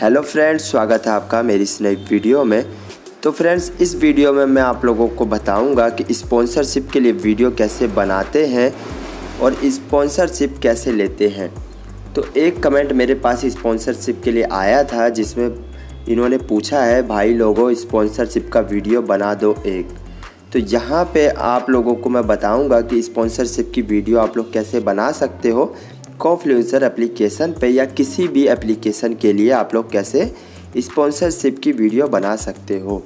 Hello friends, स्वागत है आपका मेरी इस नई वीडियो में। तो फ्रेंड्स, इस वीडियो में मैं आप लोगों को बताऊंगा कि स्पॉन्सरशिप के लिए वीडियो कैसे बनाते हैं और स्पॉन्सरशिप कैसे लेते हैं। तो एक कमेंट मेरे पास स्पॉन्सरशिप के लिए आया था जिसमें इन्होंने पूछा है, भाई लोगों स्पॉन्सरशिप का वीडियो बना दो एक। तो यहाँ पे आप लोगों को मैं बताऊँगा कि स्पॉन्सरशिप की वीडियो आप लोग कैसे बना सकते हो। कोफ्लुएंसर एप्लीकेशन पे या किसी भी एप्लीकेशन के लिए आप लोग कैसे स्पॉन्सरशिप की वीडियो बना सकते हो।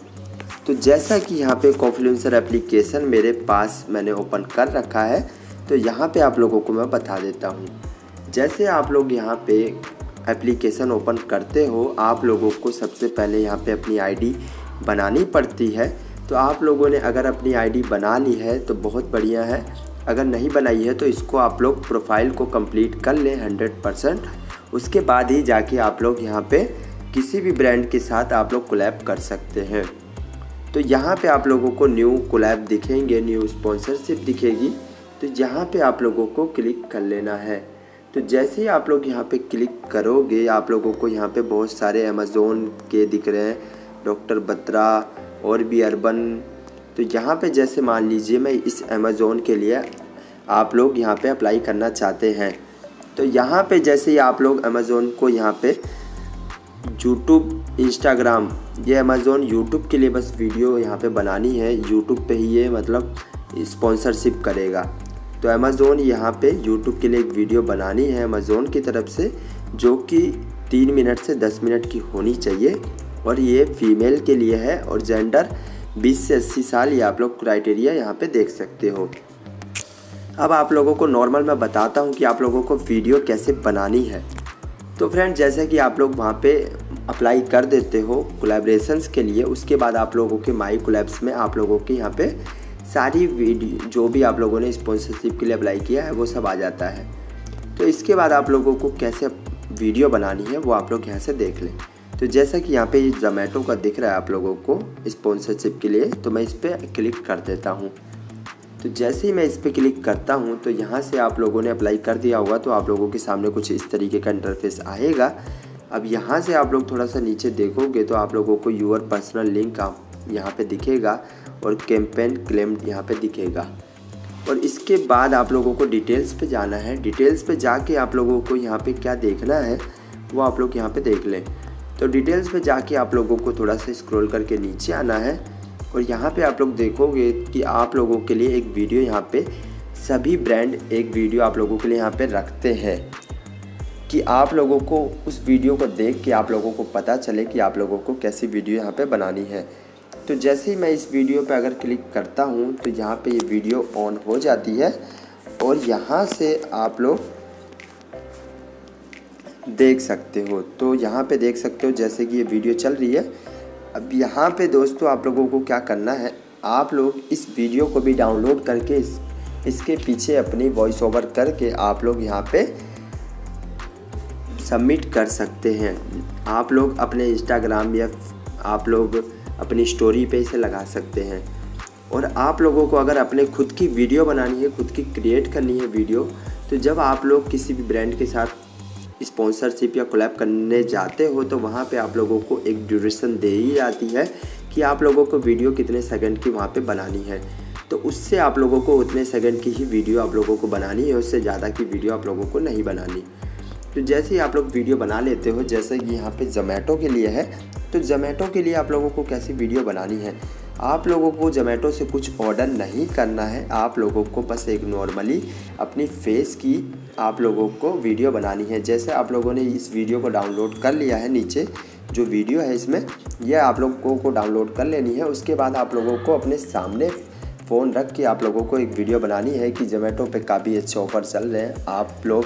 तो जैसा कि यहाँ पे कोफ्लुएंसर एप्लीकेशन मेरे पास मैंने ओपन कर रखा है, तो यहाँ पे आप लोगों को मैं बता देता हूँ। जैसे आप लोग यहाँ पे एप्लीकेशन ओपन करते हो, आप लोगों को सबसे पहले यहाँ पे अपनी आईडी बनानी पड़ती है। तो आप लोगों ने अगर अपनी आईडी बना ली है तो बहुत बढ़िया है, अगर नहीं बनाई है तो इसको आप लोग प्रोफाइल को कंप्लीट कर लें 100%। उसके बाद ही जाके आप लोग यहाँ पे किसी भी ब्रांड के साथ आप लोग कोलैब कर सकते हैं। तो यहाँ पे आप लोगों को न्यू कोलैब दिखेंगे, न्यू स्पॉन्सरशिप दिखेगी, तो यहाँ पे आप लोगों को क्लिक कर लेना है। तो जैसे ही आप लोग यहाँ पे क्लिक करोगे, आप लोगों को यहाँ पे बहुत सारे अमेज़ोन के दिख रहे हैं, डॉक्टर बत्रा और भी अर्बन। तो यहाँ पे जैसे मान लीजिए मैं इस अमेज़ोन के लिए आप लोग यहाँ पे अप्लाई करना चाहते हैं, तो यहाँ पे जैसे ही आप लोग अमेज़ोन को यहाँ पे यूट्यूब इंस्टाग्राम, ये अमेज़ोन यूट्यूब के लिए बस वीडियो यहाँ पे बनानी है, यूट्यूब पे ही ये मतलब स्पॉन्सरशिप करेगा। तो अमेज़ोन यहाँ पे यूट्यूब के लिए एक वीडियो बनानी है अमेज़ोन की तरफ से, जो कि 3 मिनट से 10 मिनट की होनी चाहिए और ये फीमेल के लिए है और जेंडर 20 से 80 साल, ये आप लोग क्राइटेरिया यहाँ पे देख सकते हो। अब आप लोगों को नॉर्मल मैं बताता हूँ कि आप लोगों को वीडियो कैसे बनानी है। तो फ्रेंड, जैसे कि आप लोग वहाँ पे अप्लाई कर देते हो कोलैबोरेशंस के लिए, उसके बाद आप लोगों के माई कोलैब्स में आप लोगों के यहाँ पे सारी वीडियो जो भी आप लोगों ने स्पॉन्सरशिप के लिए अप्लाई किया है वो सब आ जाता है। तो इसके बाद आप लोगों को कैसे वीडियो बनानी है वो आप लोग यहाँ से देख लें। तो जैसा कि यहाँ पे ज़ोमैटो का दिख रहा है आप लोगों को स्पॉन्सरशिप के लिए, तो मैं इस पर क्लिक कर देता हूँ। तो जैसे ही मैं इस पर क्लिक करता हूँ तो यहाँ से आप लोगों ने अप्लाई कर दिया होगा, तो आप लोगों के सामने कुछ इस तरीके का इंटरफेस आएगा। अब यहाँ से आप लोग थोड़ा सा नीचे देखोगे तो आप लोगों को योर पर्सनल लिंक यहाँ पर दिखेगा और कैंपेन क्लेम यहाँ पर दिखेगा। और इसके बाद आप लोगों को डिटेल्स पर जाना है। डिटेल्स पर जाके आप लोगों को यहाँ पर क्या देखना है वो आप लोग यहाँ पर देख लें। तो डिटेल्स पे जाके आप लोगों को थोड़ा सा स्क्रॉल करके नीचे आना है और यहाँ पे आप लोग देखोगे कि आप लोगों के लिए एक वीडियो यहाँ पे सभी ब्रांड एक वीडियो आप लोगों के लिए यहाँ पे रखते हैं कि आप लोगों को उस वीडियो को देख के आप लोगों को पता चले कि आप लोगों को कैसी वीडियो यहाँ पे बनानी है। तो जैसे ही मैं इस वीडियो पर अगर क्लिक करता हूँ तो यहाँ पर ये वीडियो ऑन हो जाती है और यहाँ से आप लोग देख सकते हो। तो यहाँ पे देख सकते हो जैसे कि ये वीडियो चल रही है। अब यहाँ पे दोस्तों आप लोगों को क्या करना है, आप लोग इस वीडियो को भी डाउनलोड करके इसके पीछे अपनी वॉइस ओवर करके आप लोग यहाँ पे सबमिट कर सकते हैं। आप लोग अपने इंस्टाग्राम या आप लोग अपनी स्टोरी पे इसे लगा सकते हैं। और आप लोगों को अगर अपने खुद की वीडियो बनानी है, खुद की क्रिएट करनी है वीडियो, तो जब आप लोग किसी भी ब्रांड के साथ स्पॉन्सरशिप या कोलैब करने जाते हो तो वहाँ पे आप लोगों को एक ड्यूरेशन दे ही जाती है कि आप लोगों को वीडियो कितने सेकंड की वहाँ पे बनानी है। तो उससे आप लोगों को उतने सेकंड की ही वीडियो आप लोगों को बनानी है, उससे ज़्यादा की वीडियो आप लोगों को नहीं बनानी। तो जैसे ही आप लोग वीडियो बना लेते हो, जैसे कि यहाँ पर ज़ोमैटो के लिए है, तो ज़ोमैटो के लिए आप लोगों को कैसी वीडियो बनानी है, आप लोगों को ज़ोमैटो से कुछ ऑर्डर नहीं करना है, आप लोगों को बस एक नॉर्मली अपनी फेस की आप लोगों को वीडियो बनानी है। जैसे आप लोगों ने इस वीडियो को डाउनलोड कर लिया है, नीचे जो वीडियो है इसमें यह आप लोगों को डाउनलोड कर लेनी है। उसके बाद आप लोगों को अपने सामने फ़ोन रख के आप लोगों को एक वीडियो बनानी है कि ज़ोमैटो पे काफ़ी अच्छे ऑफ़र चल रहे हैं, आप लोग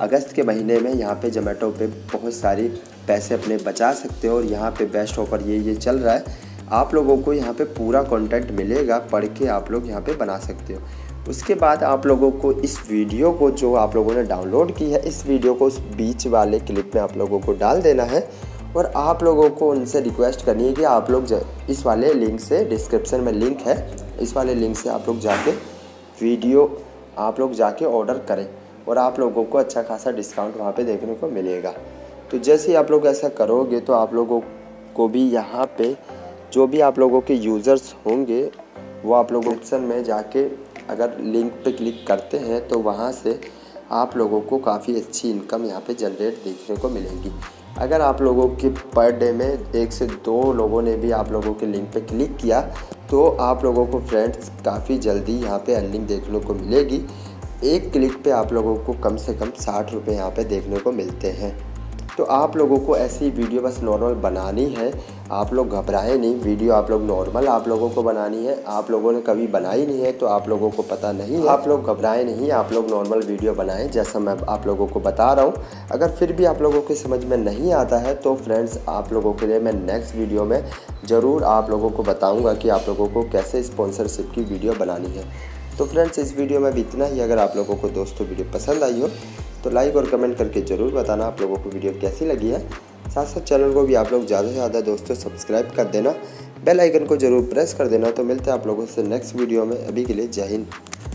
अगस्त के महीने में यहाँ पे ज़ोमैटो पे बहुत सारे पैसे अपने बचा सकते हो और यहाँ पे बेस्ट ऑफ़र ये चल रहा है। आप लोगों को यहाँ पे पूरा कंटेंट मिलेगा, पढ़ के आप लोग यहाँ पे बना सकते हो। उसके बाद आप लोगों को इस वीडियो को जो आप लोगों ने डाउनलोड की है, इस वीडियो को उस बीच वाले क्लिप में आप लोगों को डाल देना है और आप लोगों को उनसे रिक्वेस्ट करनी है कि आप लोग इस वाले लिंक से, डिस्क्रिप्शन में लिंक है, इस वाले लिंक से आप लोग जाके वीडियो आप लोग जाके ऑर्डर करें और आप लोगों को अच्छा खासा डिस्काउंट वहाँ पे देखने को मिलेगा। तो जैसे आप लोग ऐसा करोगे तो आप लोगों को भी यहाँ पे जो भी आप लोगों के यूज़र्स होंगे वो आप लोग ऑप्शन में जाके अगर लिंक पे क्लिक करते हैं तो वहाँ से आप लोगों को काफ़ी अच्छी इनकम यहाँ पे जनरेट देखने को मिलेगी। अगर आप लोगों के पर डे में 1 से 2 लोगों ने भी आप लोगों के लिंक पे क्लिक किया तो आप लोगों को फ्रेंड्स काफ़ी जल्दी यहाँ पे अर्निंग देखने को मिलेगी। एक क्लिक पे आप लोगों को कम से कम 60 रुपये यहाँ पर देखने को मिलते हैं। तो आप लोगों को ऐसी वीडियो बस नॉर्मल बनानी है, आप लोग घबराएं नहीं। वीडियो आप लोग नॉर्मल आप लोगों को बनानी है, आप लोगों ने कभी बनाई नहीं है तो आप लोगों को पता नहीं है। आप लोग घबराएं नहीं, आप लोग नॉर्मल वीडियो बनाएं जैसा मैं आप लोगों को बता रहा हूं। अगर फिर भी आप लोगों के समझ में नहीं आता है तो फ्रेंड्स आप लोगों के लिए मैं नेक्स्ट वीडियो में ज़रूर आप लोगों को बताऊँगा कि आप लोगों को कैसे स्पॉन्सरशिप की वीडियो बनानी है। तो फ्रेंड्स इस वीडियो में भी इतना ही। अगर आप लोगों को दोस्तों वीडियो पसंद आई हो तो लाइक और कमेंट करके ज़रूर बताना आप लोगों को वीडियो कैसी लगी है। साथ साथ चैनल को भी आप लोग ज़्यादा से ज़्यादा दोस्तों सब्सक्राइब कर देना, बेल आइकन को ज़रूर प्रेस कर देना। तो मिलते हैं आप लोगों से नेक्स्ट वीडियो में। अभी के लिए जय हिंद।